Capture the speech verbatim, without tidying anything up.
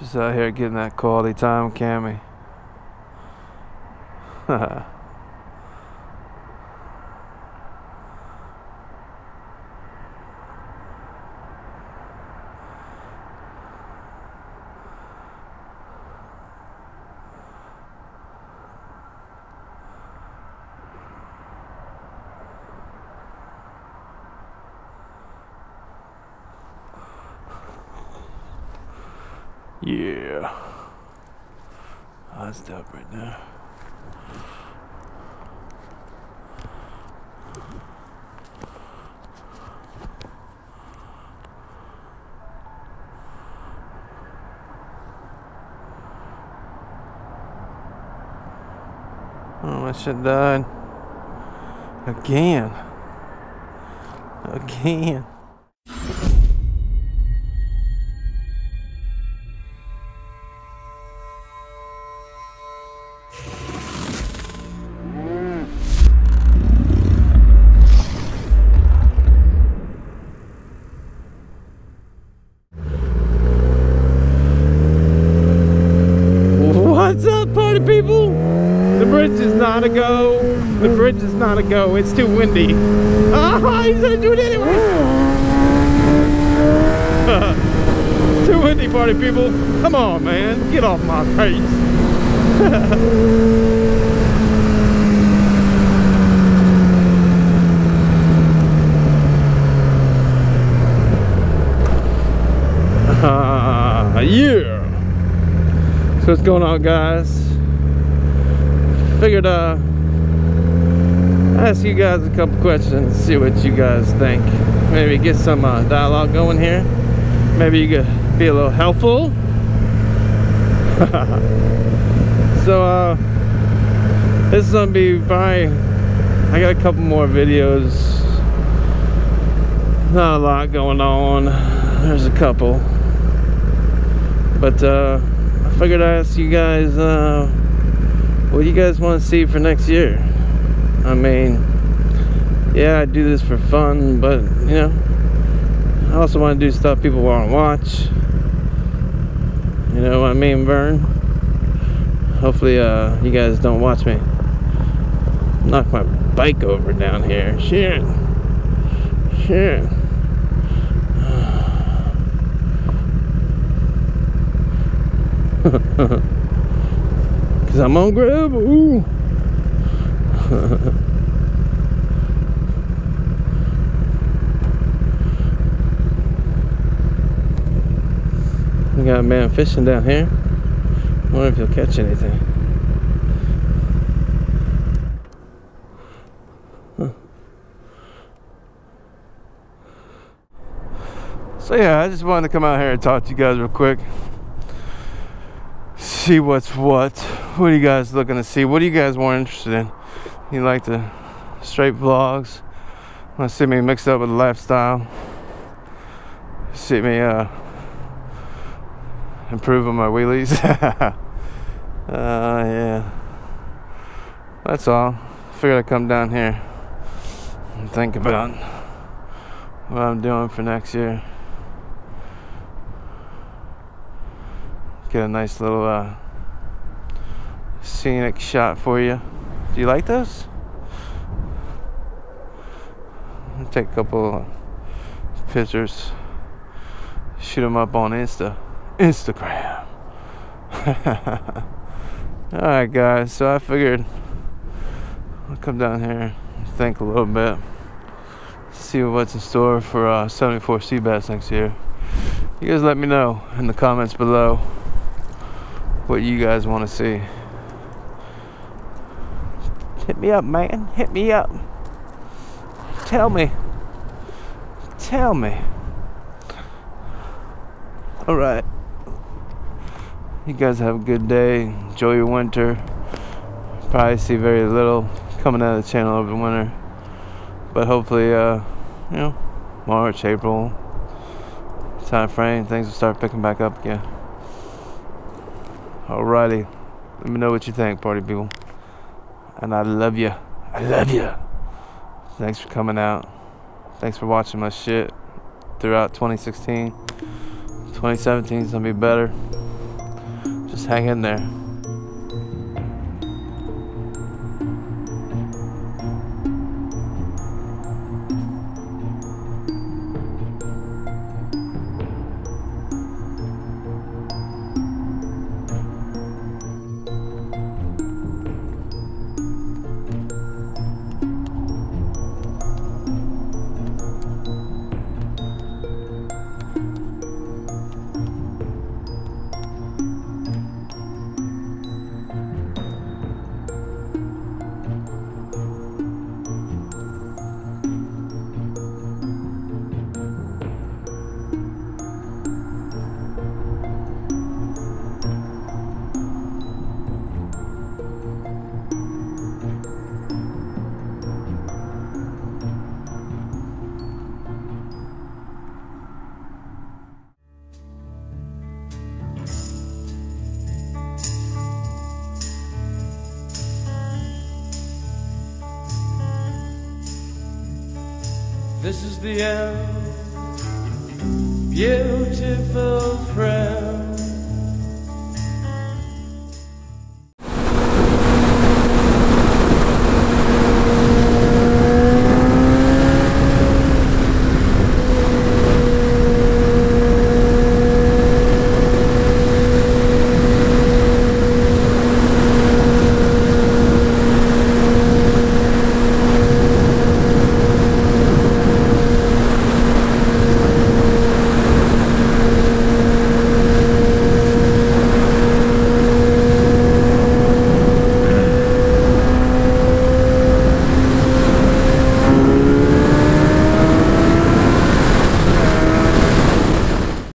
Just out here getting that quality time, Cammy. Yeah, oh, that's dope right now. Oh, that shit died again, again. Not a go. The bridge is not a go. It's too windy. Ah, he's gonna do it anyway. It's too windy, party people. Come on, man. Get off my face. Ah, uh, yeah. So what's going on, guys? Figured uh ask you guys a couple questions, see what you guys think. Maybe get some uh, dialogue going here. Maybe you could be a little helpful. So uh this is gonna be probably, I got a couple more videos. Not a lot going on. There's a couple. But uh I figured I'd ask you guys uh what do you guys want to see for next year? I mean, yeah, I do this for fun, but, you know, I also want to do stuff people want to watch. You know what I mean, Vern? Hopefully, uh, you guys don't watch me knock my bike over down here. Shit. Shit. Cause I'm on grab. Ooh. We got a man fishing down here. Wonder if he'll catch anything. Huh. So yeah, I just wanted to come out here and talk to you guys real quick. See what's what. What are you guys looking to see? What are you guys more interested in? You like the straight vlogs? Want to see me mixed up with the lifestyle? See me uh, improve on my wheelies? uh, yeah. That's all. Figured I'd come down here and think about what I'm doing for next year. Get a nice little uh, scenic shot for you. Do you like those? I'll take a couple pictures, shoot them up on Insta, Instagram. All right, guys. So I figured I'll come down here, and think a little bit, see what's in store for uh, seventy-four C Bass next year. You guys let me know in the comments below what you guys want to see. Hit me up, man. Hit me up. Tell me. Tell me. Alright. You guys have a good day. Enjoy your winter. Probably see very little coming out of the channel over the winter. But hopefully, uh, you know, March, April time frame, things will start picking back up again. Alrighty, let me know what you think, party people. And I love you. I love you. Thanks for coming out. Thanks for watching my shit throughout twenty sixteen. twenty seventeen is gonna be better. Just hang in there. This is the end, beautiful friend.